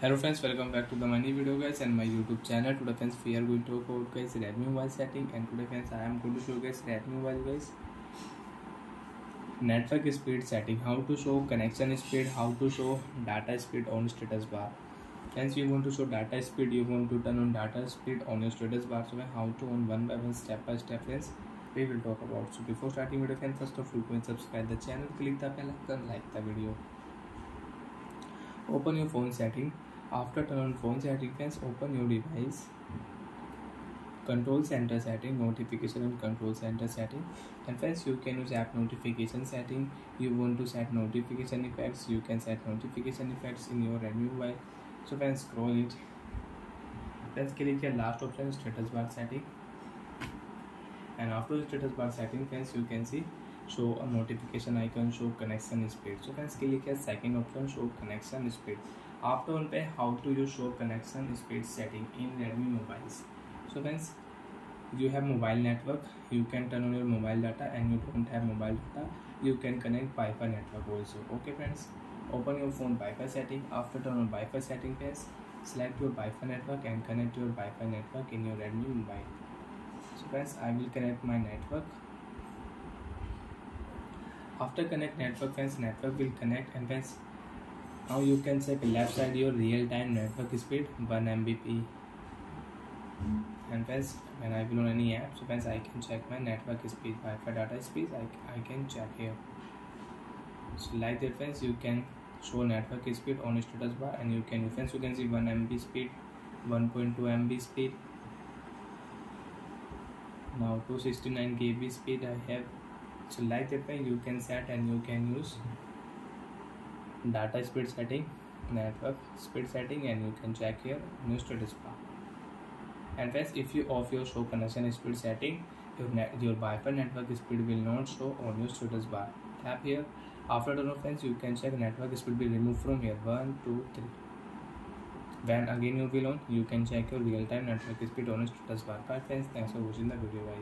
Hello friends, welcome back to the money video guys and my YouTube channel. Today friends we are going to talk about guys Redmi mobile setting, and today friends I am going to show guys Redmi mobile guys network speed setting, how to show connection speed, how to show data speed on status bar. Friends you want to show data speed, you want to turn on data speed on your status bar, so how to on one by one, step by step friends we will talk about. So before starting video friends, first of all you can subscribe the channel, click the bell icon, like the video. Open your phone setting. After turn on phone setting friends, open your device control center setting, notification and control center setting, and friends you can use app notification setting. You want to set notification effects, you can set notification effects in your Redmi mobile. So friends scroll it, let's click your last option status bar setting, and after status bar setting friends you can see show a notification icon, show connection speed. So friends click here second option show connection speed. After on पे how to use show connection speed setting in Redmi mobiles. So friends you have mobile network, you can turn on your mobile data, and you don't have mobile data you can connect Wi-Fi network also. Okay friends, open your phone Wi-Fi setting. After turn on Wi-Fi setting friends, select your Wi-Fi network and connect your Wi-Fi network in your Redmi mobile. So friends I will connect my network. After connect network friends, network will connect, and friends now you can check left side your real time network speed 1 Mbps, and friends when I will on any app, so friends I can check my network speed, Wi-Fi data speed I can check here. So like that friends you can show network speed on status bar, and you can friends you can see 1 MB speed, 1.2 MB speed, now 269 KB speed I have. So like that way you can set, and you can use data speed setting, network speed setting, and you can check here new status bar. And friends if you off your show connection speed setting, your Wi-Fi network speed will not show on your status bar. Tap here. After turn off friends you can check network speed will remove from here 1, 2, 3. When again you will on, you can check your real time network speed on your status bar. Bye friends, thanks for watching the video guys.